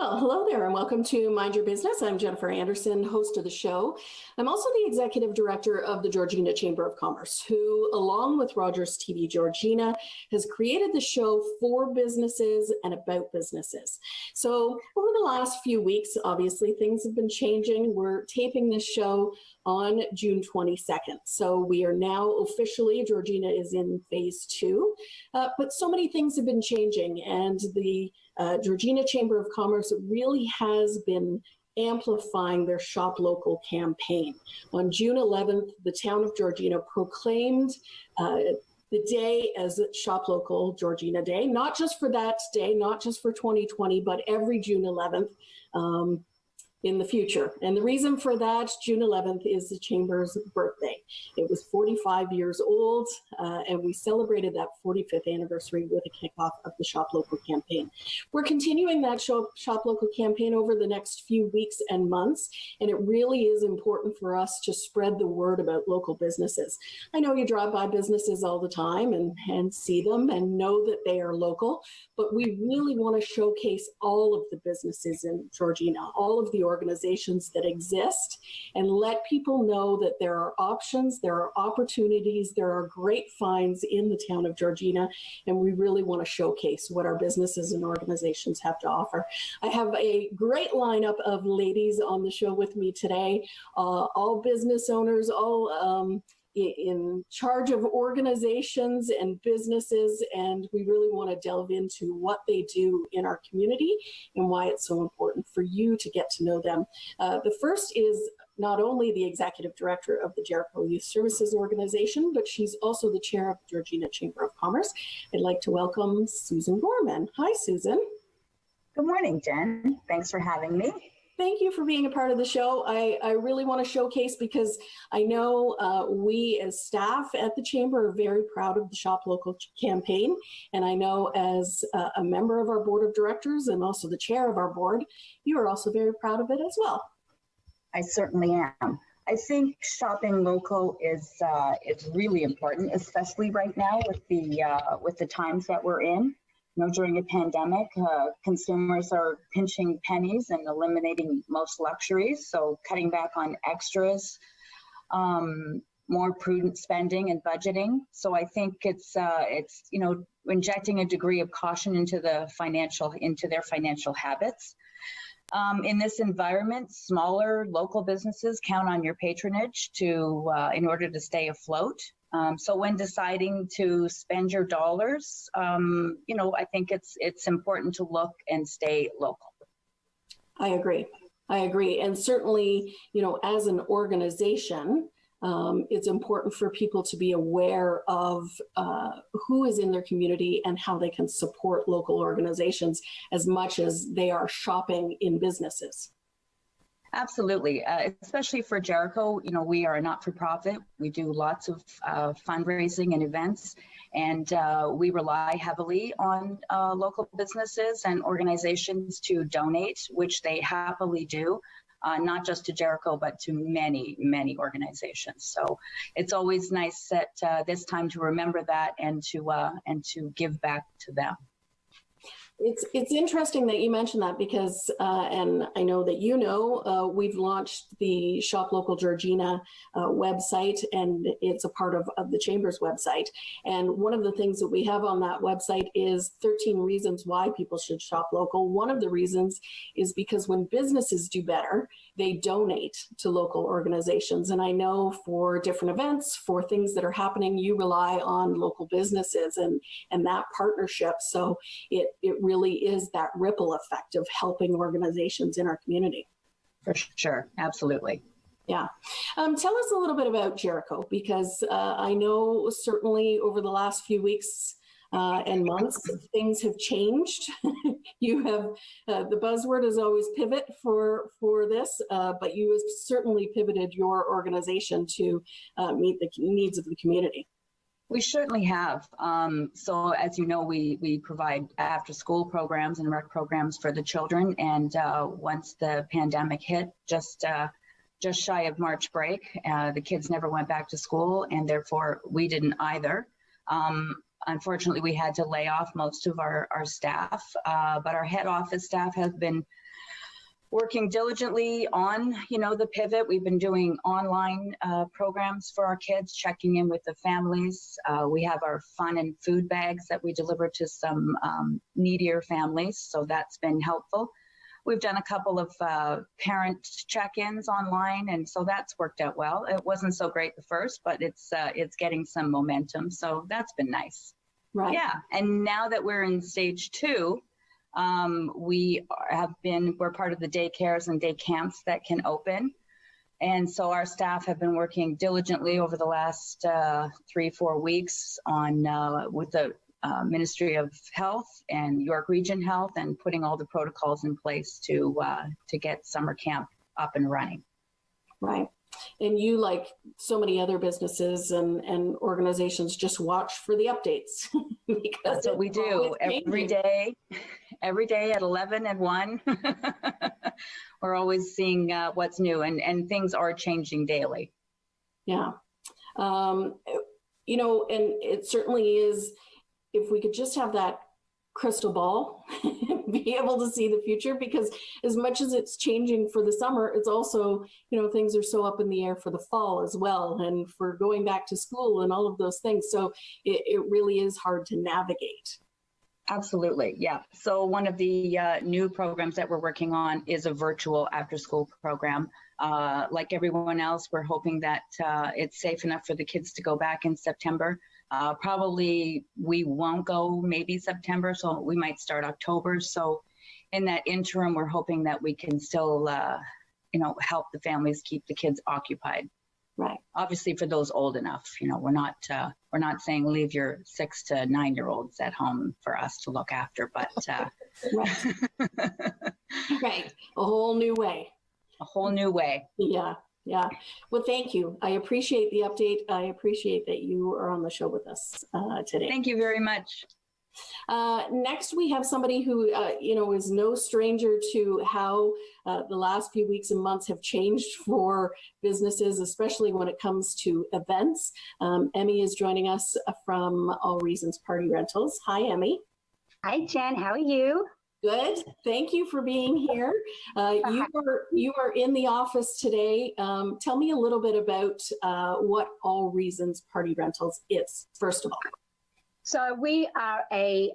Well, hello there and welcome to Mind Your Business. I'm Jennifer Anderson, host of the show. I'm also the executive director of the Georgina Chamber of Commerce, who, along with Rogers TV Georgina, has created the show for businesses and about businesses. So over the last few weeks, obviously things have been changing. We're taping this show on June 22nd. So we are now officially, Georgina is in phase 2, but so many things have been changing, and the Georgina Chamber of Commerce really has been amplifying their Shop Local campaign. On June 11th, the town of Georgina proclaimed the day as Shop Local Georgina Day, not just for that day, not just for 2020, but every June 11th in the future. And the reason for that, June 11th is the Chamber's birthday. It was 45 years old, and we celebrated that 45th anniversary with a kickoff of the Shop Local campaign. We're continuing that Shop Local campaign over the next few weeks and months, and it really is important for us to spread the word about local businesses. I know you drive by businesses all the time and see them and know that they are local, but we really want to showcase all of the businesses in Georgina, all of the organizations that exist, and let people know that there are options, there are opportunities, there are great finds in the town of Georgina, and we really want to showcase what our businesses and organizations have to offer. I have a great lineup of ladies on the show with me today, all business owners, all in charge of organizations and businesses, and we really want to delve into what they do in our community and why it's so important for you to get to know them. The first is not only the executive director of the Jericho Youth Services Organization, but she's also the chair of the Georgina Chamber of Commerce. I'd like to welcome Susan Gorman. Hi, Susan. Good morning, Jen. Thanks for having me. Thank you for being a part of the show. I really want to showcase, because I know we as staff at the Chamber are very proud of the Shop Local campaign. And I know as a member of our board of directors and also the chair of our board, you are also very proud of it as well. I certainly am. I think shopping local is really important, especially right now with the times that we're in. You know, during a pandemic, consumers are pinching pennies and eliminating most luxuries, so cutting back on extras, more prudent spending and budgeting. So I think it's you know, injecting a degree of caution into their financial habits. In this environment, smaller local businesses count on your patronage in order to stay afloat. So when deciding to spend your dollars, you know, I think it's important to look and stay local. I agree. And certainly, you know, as an organization, it's important for people to be aware of who is in their community and how they can support local organizations as much as they are shopping in businesses. Absolutely, especially for Jericho, you know, we are a not-for-profit. We do lots of fundraising and events, and we rely heavily on local businesses and organizations to donate, which they happily do, not just to Jericho, but to many, many organizations. So it's always nice at this time to remember that and to give back to them. It's interesting that you mentioned that, because, and I know that you know, we've launched the Shop Local Georgina website, and it's a part of the Chamber's website. And one of the things that we have on that website is 13 reasons why people should shop local. One of the reasons is because when businesses do better, they donate to local organizations. And I know for different events, for things that are happening, you rely on local businesses and that partnership. So it really is that ripple effect of helping organizations in our community. For sure. Absolutely. Yeah. Tell us a little bit about Jericho, because I know certainly over the last few weeks and months, things have changed. You have, the buzzword is always pivot for this, but you have certainly pivoted your organization to meet the needs of the community. We certainly have. So as you know, we provide after school programs and rec programs for the children. And once the pandemic hit, just shy of March break, the kids never went back to school, and therefore we didn't either. Unfortunately, we had to lay off most of our staff, but our head office staff have been working diligently on, the pivot. We've been doing online programs for our kids, checking in with the families. We have our fun and food bags that we deliver to some needier families, so that's been helpful. We've done a couple of parent check-ins online, and so that's worked out well. It wasn't so great the first, but it's getting some momentum, so that's been nice. Right. Yeah, and now that we're in stage 2, we're part of the daycares and day camps that can open, and so our staff have been working diligently over the last 3-4 weeks on with the Ministry of Health and York Region Health, and putting all the protocols in place to get summer camp up and running. Right. And you, like so many other businesses and organizations, just watch for the updates. That's what we do every day at 11 and 1. We're always seeing what's new, and things are changing daily. Yeah. And it certainly is. If we could just have that crystal ball, be able to see the future, because as much as it's changing for the summer, it's also, things are so up in the air for the fall as well, and for going back to school and all of those things. So it really is hard to navigate. Absolutely. Yeah. So one of the new programs that we're working on is a virtual after-school program. Like everyone else, we're hoping that it's safe enough for the kids to go back in September. Probably we won't go maybe September, so we might start October. So in that interim, we're hoping that we can still, help the families keep the kids occupied. Right. Obviously for those old enough, we're not saying leave your 6- to 9-year-olds at home for us to look after, but. Right. Right. A whole new way. A whole new way. Yeah. Yeah. Well, thank you. I appreciate the update. I appreciate that you are on the show with us today. Thank you very much. Next, we have somebody who, is no stranger to how the last few weeks and months have changed for businesses, especially when it comes to events. Emmy is joining us from All Reasons Party Rentals. Hi, Emmy. Hi, Jen. How are you? Good. Thank you for being here. You are in the office today. Tell me a little bit about what All Reasons Party Rentals is, first of all. So we are a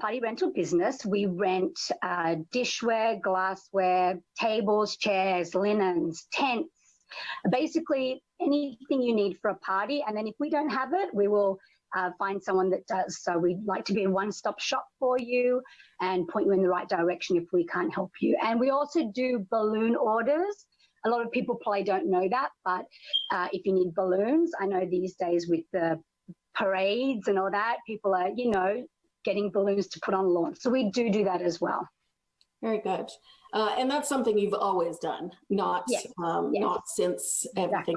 party rental business. We rent dishware, glassware, tables, chairs, linens, tents, basically anything you need for a party. And then if we don't have it, we will find someone that does. So we'd like to be a one-stop shop for you and point you in the right direction if we can't help you. And we also do balloon orders. A lot of people probably don't know that, but if you need balloons, I know these days with the parades and all that, people are, getting balloons to put on lawn. So we do that as well. Very good. And that's something you've always done, not since everything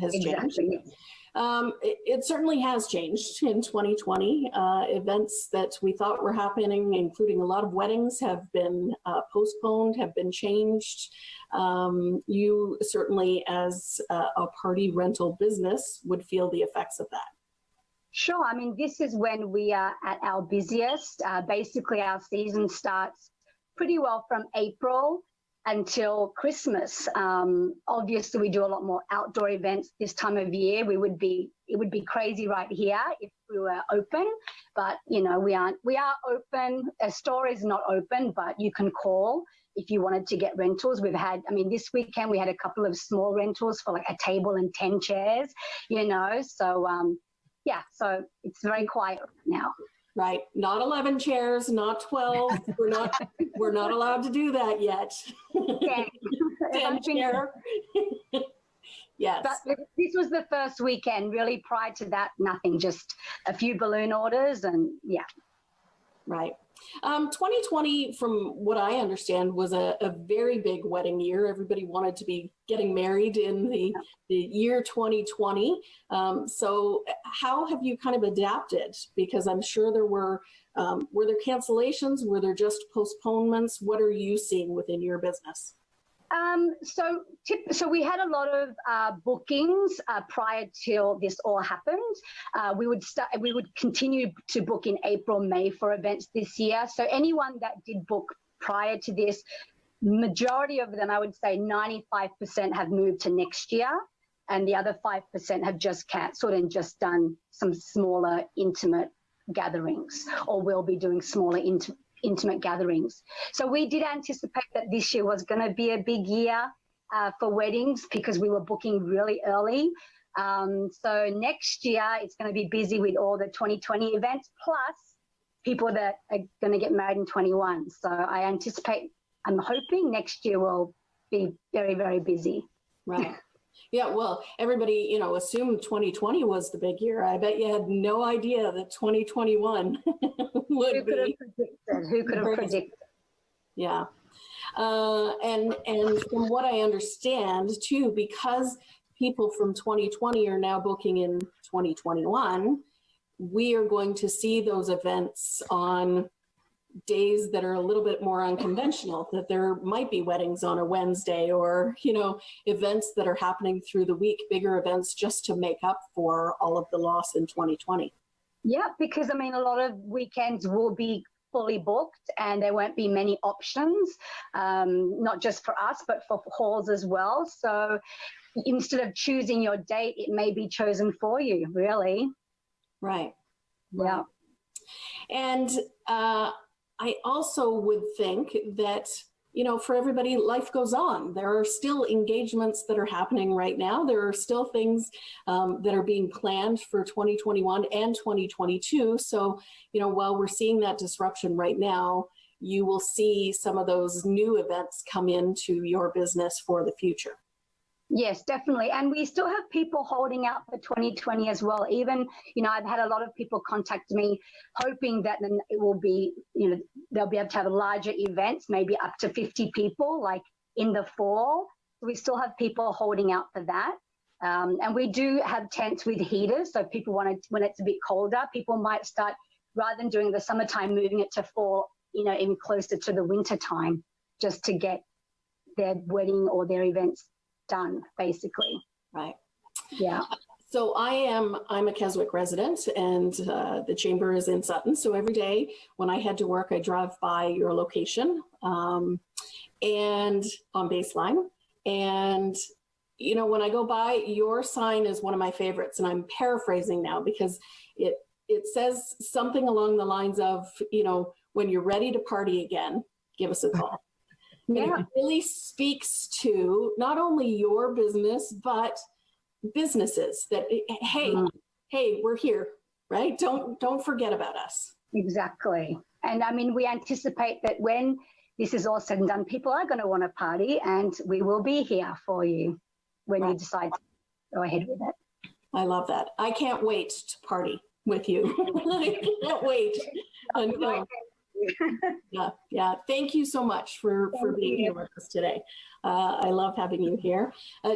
has changed. Yes. It certainly has changed in 2020. Events that we thought were happening, including a lot of weddings, have been postponed, have been changed. You certainly, as a party rental business, would feel the effects of that. Sure. I mean, this is when we are at our busiest. Basically, our season starts pretty well from April until Christmas. Obviously, we do a lot more outdoor events this time of year. It would be crazy right here if we were open, but we aren't. We are open. A store is not open, but you can call if you wanted to get rentals. This weekend we had a couple of small rentals for like a table and 10 chairs. So so it's very quiet now. Right, not 11 chairs, not 12. We're not allowed to do that yet. Yeah. 10 chair. Yes. But this was the first weekend, really. Prior to that, nothing, just a few balloon orders and yeah. Right. 2020, from what I understand, was a very big wedding year. Everybody wanted to be getting married in the year 2020. So how have you kind of adapted? Because I'm sure there were there cancellations? Were there just postponements? What are you seeing within your business? So we had a lot of bookings prior till this all happened. We would continue to book in April, May for events this year. So anyone that did book prior to this, majority of them, I would say 95% have moved to next year, and the other 5% have just cancelled and just done some smaller intimate gatherings, or will be doing smaller intimate gatherings. So we did anticipate that this year was going to be a big year for weddings, because we were booking really early. So next year it's going to be busy with all the 2020 events, plus people that are going to get married in 21. So I anticipate, I'm hoping next year will be very, very busy. Right. Yeah, well, everybody, you know, assumed 2020 was the big year. I bet you had no idea that 2021 would be. Who could have predicted? Who could have predicted? Yeah. And from what I understand, too, because people from 2020 are now booking in 2021, we are going to see those events on days that are a little bit more unconventional, that there might be weddings on a Wednesday, or, you know, events that are happening through the week, bigger events, just to make up for all of the loss in 2020. Yeah, because I mean, a lot of weekends will be fully booked and there won't be many options, not just for us, but for halls as well. So instead of choosing your date, it may be chosen for you, really. Right. Yeah. And I also would think that, you know, for everybody, life goes on. There are still engagements that are happening right now. There are still things that are being planned for 2021 and 2022. So, you know, while we're seeing that disruption right now, you will see some of those new events come into your business for the future. Yes, definitely. And we still have people holding out for 2020 as well. Even, you know, I've had a lot of people contact me hoping that then it will be, you know, they'll be able to have larger events, maybe up to 50 people, like in the fall. We still have people holding out for that. And we do have tents with heaters. So people want to, when it's a bit colder, people might start, rather than doing the summertime, moving it to fall, you know, even closer to the winter time, just to get their wedding or their events done, basically. Right. Yeah. So I'm a Keswick resident, and the chamber is in Sutton. So every day when I head to work, I drive by your location and on Baseline. And, you know, when I go by, your sign is one of my favorites. And I'm paraphrasing now, because it says something along the lines of, you know, when you're ready to party again, give us a call. Yeah. It really speaks to not only your business, but businesses that, hey, hey, we're here, right? Don't forget about us. Exactly. And I mean, we anticipate that when this is all said and done, people are going to want to party, and we will be here for you when you decide to go ahead with it. I love that. I can't wait to party with you. I can't wait. Yeah, yeah. Thank you so much for being here with us today. I love having you here.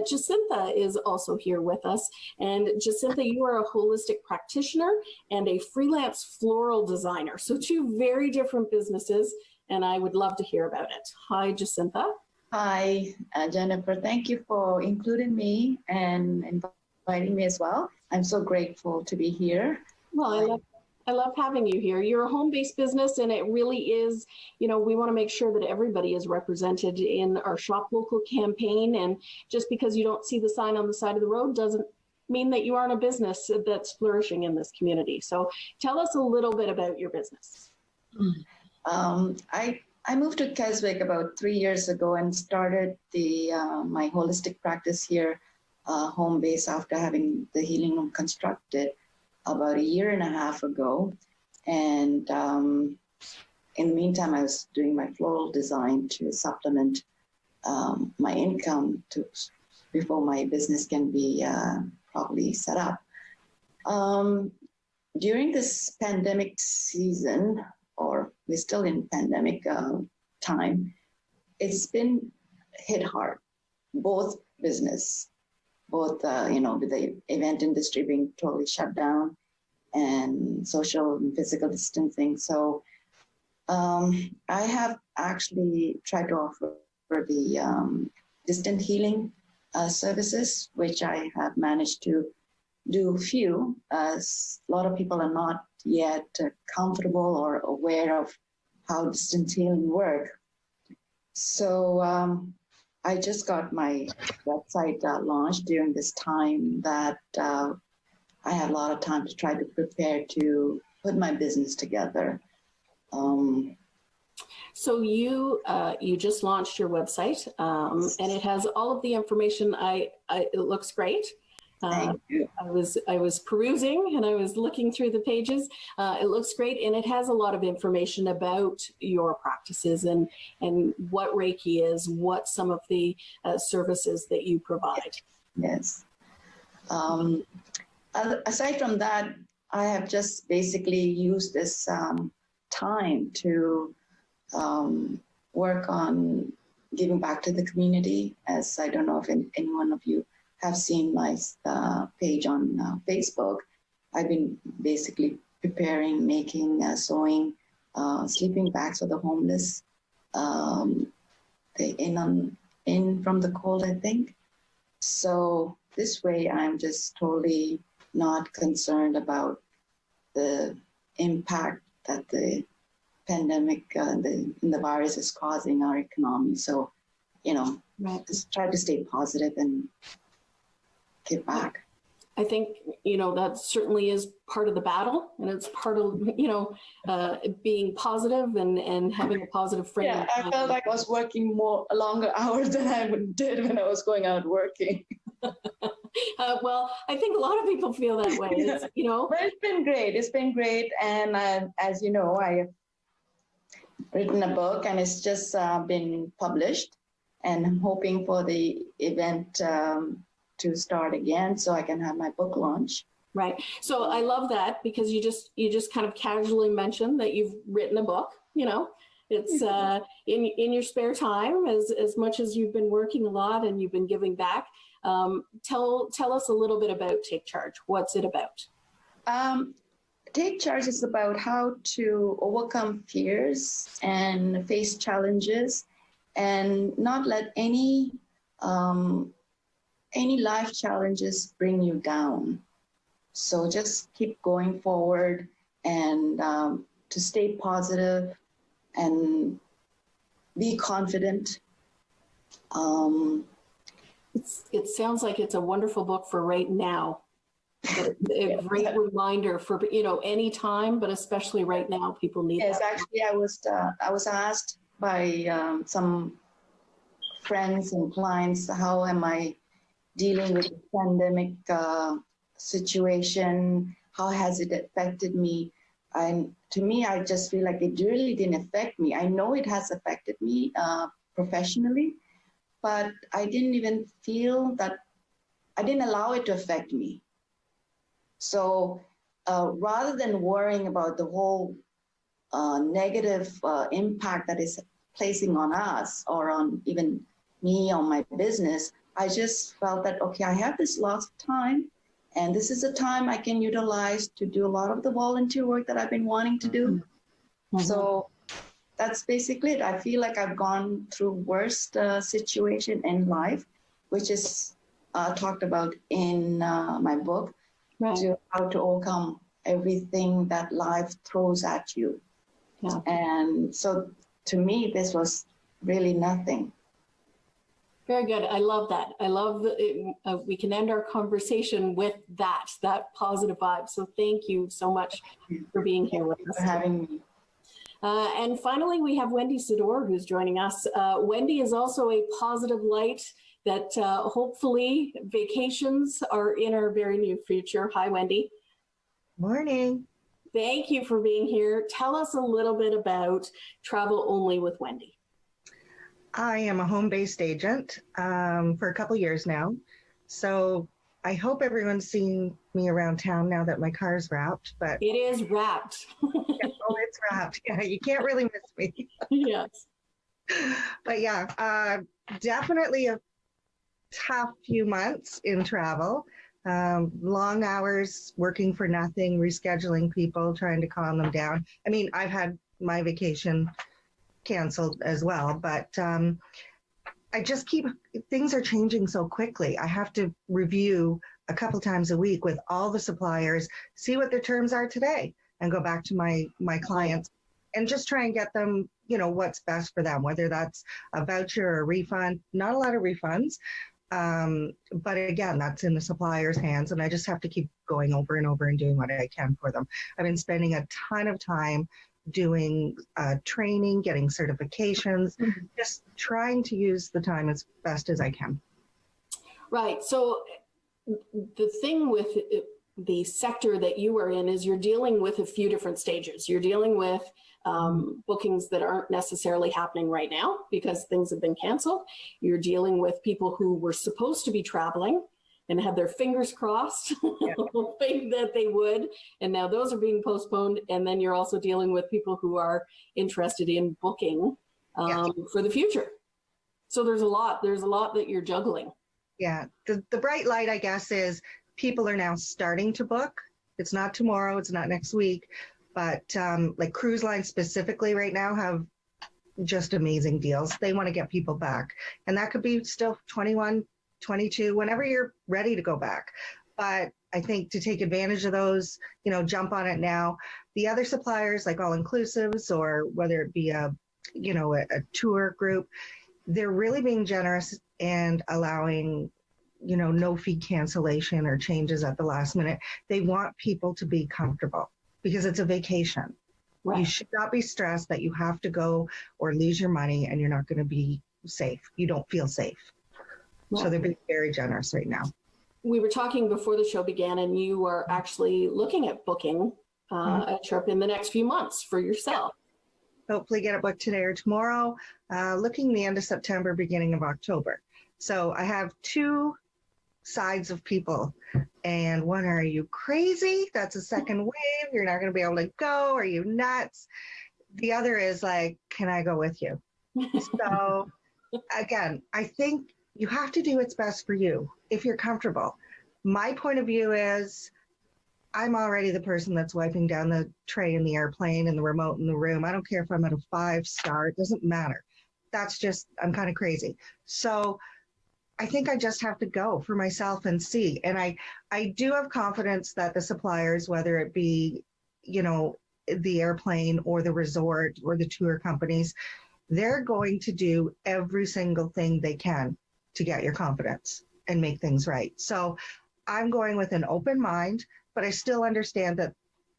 Jacinta is also here with us. And Jacinta, you are a holistic practitioner and a freelance floral designer. So two very different businesses, and I would love to hear about it. Hi, Jacinta. Hi, Jennifer. Thank you for including me and inviting me as well. I'm so grateful to be here. Well, I love having you here. You're a home-based business, and it really is, you know, we want to make sure that everybody is represented in our Shop Local campaign. And just because you don't see the sign on the side of the road doesn't mean that you aren't a business that's flourishing in this community. So tell us a little bit about your business. I moved to Keswick about 3 years ago and started my holistic practice here, home-based, after having the healing room constructed about 1.5 years ago. And in the meantime, I was doing my floral design to supplement my income before my business can be properly set up. During this pandemic season, or we're still in pandemic time, it's been hit hard, both business. Both, you know, with the event industry being totally shut down and social and physical distancing. So I have actually tried to offer the distant healing services, which I have managed to do a few. A lot of people are not yet comfortable or aware of how distant healing works. So I just got my website launched during this time that I had a lot of time to try to prepare to put my business together. So you you just launched your website, and it has all of the information. It looks great. Thank you. I was perusing and I was looking through the pages. It looks great, and it has a lot of information about your practices and what Reiki is, what some of the services that you provide. Yes. Aside from that, I have just basically used this time to work on giving back to the community, as I don't know if any one of you have seen my page on Facebook. I've been basically preparing, making, sewing, sleeping bags for the homeless, in from the cold, I think. So this way I'm just totally not concerned about the impact that the pandemic and the virus is causing our economy. So, you know, right, just try to stay positive and give back. I think, you know, that certainly is part of the battle, and it's part of, you know, being positive and having a positive framework. Yeah, I felt like I was working longer hours than I did when I was going out working. Well, I think a lot of people feel that way. It's, you know, but it's been great. It's been great, and as you know, I've written a book, and it's just been published, and I'm hoping for the event to start again so I can have my book launch. Right. So I love that, because you just kind of casually mentioned that you've written a book, you know. It's in your spare time, as much as you've been working a lot and you've been giving back. Tell us a little bit about Take Charge. What's it about? Take Charge is about how to overcome fears and face challenges, and not let any life challenges bring you down. So just keep going forward, and to stay positive and be confident. It sounds like it's a wonderful book for right now. A great reminder for, you know, any time, but especially right now, people need it. Yes, that. Actually, I was asked by some friends and clients, how am I dealing with the pandemic situation? How has it affected me? And to me, I just feel like it really didn't affect me. I know it has affected me professionally, but I didn't even feel that, I didn't allow it to affect me. So rather than worrying about the whole negative impact that is placing on us, or on even me, on my business, I just felt that, okay, I have this lots of time, and this is a time I can utilize to do a lot of the volunteer work that I've been wanting to do. Mm-hmm. So that's basically it. I feel like I've gone through worst situation in life, which is talked about in my book. Right. How to overcome everything that life throws at you. Yeah. And so to me, this was really nothing. Very good. I love that. I love it. We can end our conversation with that positive vibe. So thank you so much for being here with us. Thank you for having me. And finally, we have Wendy Sador, who's joining us. Wendy is also a positive light that hopefully vacations are in our very near future. Hi, Wendy. Morning. Thank you for being here. Tell us a little bit about Travel Only with Wendy. I am a home-based agent for a couple years now. So I hope everyone's seen me around town now that my car's wrapped. But it is wrapped. Oh, it's wrapped. Yeah, you can't really miss me. Yes. But yeah, definitely a tough few months in travel. Long hours working for nothing, rescheduling people, trying to calm them down. I mean, I've had my vacation canceled as well, but I just keep, things are changing so quickly. I have to review a couple times a week with all the suppliers, see what their terms are today, and go back to my clients and just try and get them, you know, what's best for them, whether that's a voucher or a refund. Not a lot of refunds. But again, that's in the supplier's hands, and I just have to keep going over and over and doing what I can for them. I've been spending a ton of time doing training, getting certifications, just trying to use the time as best as I can. Right. So the thing with the sector that you are in is you're dealing with a few different stages. You're dealing with bookings that aren't necessarily happening right now because things have been canceled. You're dealing with people who were supposed to be traveling and had their fingers crossed, yeah. hoping that they would, and now those are being postponed. And then you're also dealing with people who are interested in booking yeah. for the future. So there's a lot that you're juggling. Yeah, the bright light, I guess, is people are now starting to book. It's not tomorrow, it's not next week, but like cruise lines specifically right now have just amazing deals. They want to get people back, and that could be still 21, 22, whenever you're ready to go back. But I think to take advantage of those, you know, jump on it now. The other suppliers, like all inclusives, or whether it be a, you know, a tour group, they're really being generous and allowing, you know, no fee cancellation or changes at the last minute. They want people to be comfortable because it's a vacation. Right. You should not be stressed that you have to go or lose your money and you're not going to be safe. You don't feel safe. Right. So they're being very generous right now. We were talking before the show began, and you are actually looking at booking a trip in the next few months for yourself. Yeah. Hopefully get it booked today or tomorrow, looking the end of September, beginning of October. So I have two sides of people, and one, are you crazy? That's a second wave. You're not going to be able to go. Are you nuts? The other is like, can I go with you? So again, I think you have to do what's best for you if you're comfortable. My point of view is I'm already the person that's wiping down the tray in the airplane and the remote in the room. I don't care if I'm at a 5-star. It doesn't matter. That's just, I'm kind of crazy. So I think I just have to go for myself and see. And I do have confidence that the suppliers, whether it be, you know, the airplane or the resort or the tour companies, they're going to do every single thing they can to get your confidence and make things right. So I'm going with an open mind, but I still understand that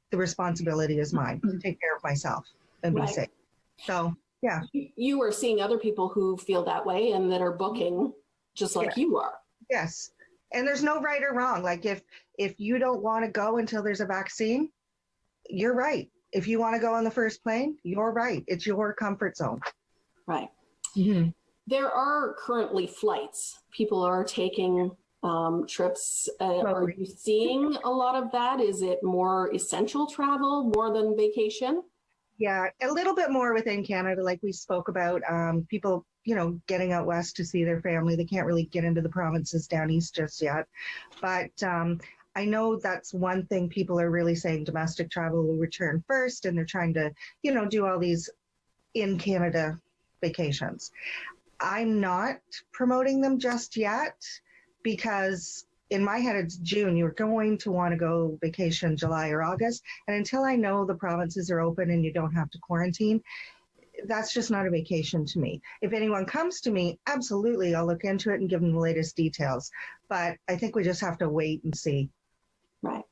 the responsibility is mine to take care of myself and be safe. So, yeah. You are seeing other people who feel that way and that are booking just like yeah. you are. Yes. And there's no right or wrong. Like if you don't want to go until there's a vaccine, you're right. If you want to go on the first plane, you're right. It's your comfort zone. Right. Mm-hmm. There are currently flights. People are taking trips. Are you seeing a lot of that? Is it more essential travel more than vacation? Yeah, a little bit more within Canada, like we spoke about. People, you know, getting out west to see their family. They can't really get into the provinces down east just yet. But I know that's one thing people are really saying, domestic travel will return first, and they're trying to, you know, do all these in Canada vacations. I'm not promoting them just yet because in my head, it's June. You're going to want to go vacation July or August. And until I know the provinces are open and you don't have to quarantine, that's just not a vacation to me. If anyone comes to me, absolutely, I'll look into it and give them the latest details. But I think we just have to wait and see. Right.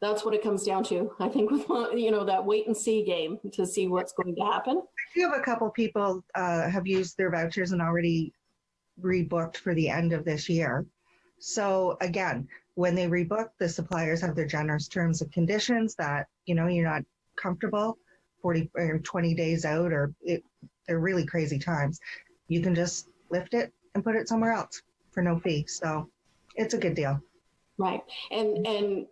That's what it comes down to. I think, with, you know, that wait and see game to see what's going to happen. I do have a couple people have used their vouchers and already rebooked for the end of this year. So again, when they rebook, the suppliers have their generous terms and conditions that, you know, you're not comfortable 40 or 20 days out, or they're really crazy times. You can just lift it and put it somewhere else for no fee. So it's a good deal. Right. And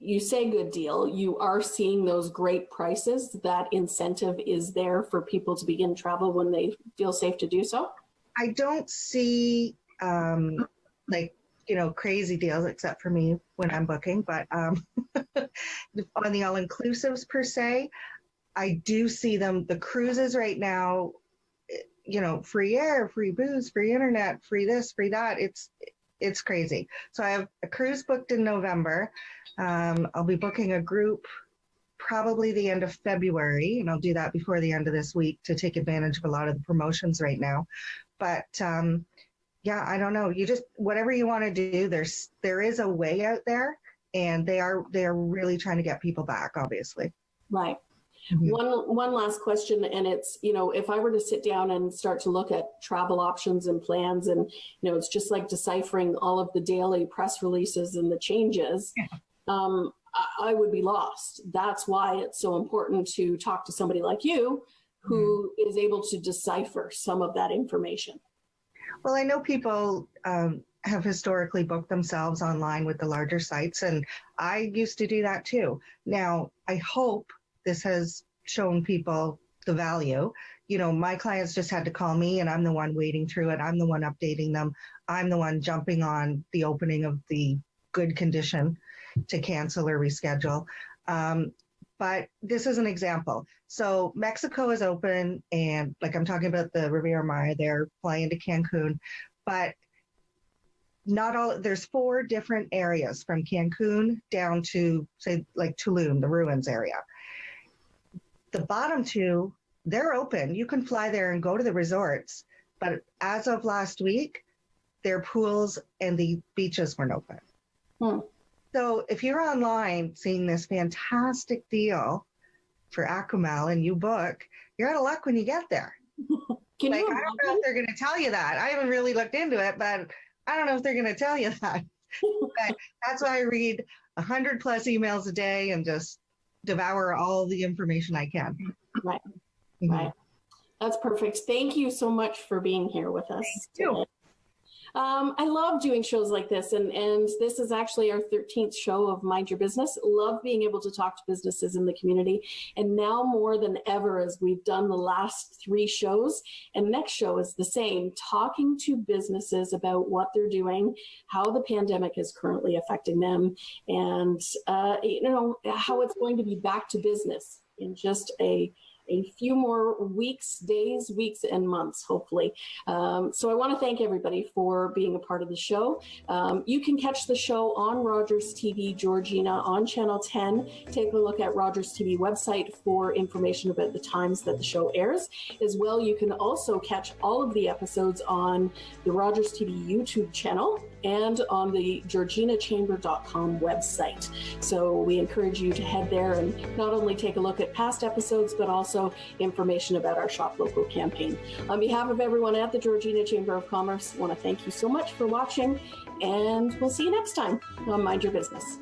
you say good deal, you are seeing those great prices. That incentive is there for people to begin travel when they feel safe to do so. I don't see like, you know, crazy deals, except for me when I'm booking, but on the all inclusives per se, I do see them. The cruises right now, you know, free air, free booze, free internet, free this, free that. It's crazy. So I have a cruise booked in November. I'll be booking a group probably the end of February, and I'll do that before the end of this week to take advantage of a lot of the promotions right now. But yeah, I don't know. You just, whatever you want to do, there is a way out there, and they are really trying to get people back, obviously. Right. Mm-hmm. One last question, and it's, you know, if I were to sit down and start to look at travel options and plans, and, you know, it's just like deciphering all of the daily press releases and the changes, yeah. I would be lost. That's why it's so important to talk to somebody like you who mm-hmm. is able to decipher some of that information. Well, I know people have historically booked themselves online with the larger sites, and I used to do that too. Now, I hope this has shown people the value. You know, my clients just had to call me, and I'm the one wading through it. I'm the one updating them. I'm the one jumping on the opening of the good condition to cancel or reschedule. But this is an example. So Mexico is open, and like I'm talking about the Riviera Maya, they're flying to Cancun, but not all, there's 4 different areas from Cancun down to, say, like Tulum, the ruins area. The bottom 2, they're open. You can fly there and go to the resorts. But as of last week, their pools and the beaches weren't open. Hmm. So if you're online seeing this fantastic deal for Akumal and you book, you're out of luck when you get there. Can like, you I don't know if they're going to tell you that. I haven't really looked into it, but I don't know if they're going to tell you that. But that's why I read 100+ emails a day and just devour all the information I can. Right. Mm-hmm. Right. That's perfect. Thank you so much for being here with us. Thank you. I love doing shows like this, and this is actually our 13th show of Mind Your Business. Love being able to talk to businesses in the community, and now more than ever, as we've done the last 3 shows, and next show is the same, talking to businesses about what they're doing, how the pandemic is currently affecting them, and you know, how it's going to be back to business in just a few more weeks, days, weeks, and months, hopefully. So I want to thank everybody for being a part of the show. You can catch the show on Rogers TV, Georgina, on Channel 10. Take a look at Rogers TV website for information about the times that the show airs. As well, you can also catch all of the episodes on the Rogers TV YouTube channel and on the georginachamber.com website. So we encourage you to head there and not only take a look at past episodes, but also information about our Shop Local campaign. On behalf of everyone at the Georgina Chamber of Commerce, I want to thank you so much for watching, and we'll see you next time on Mind Your Business.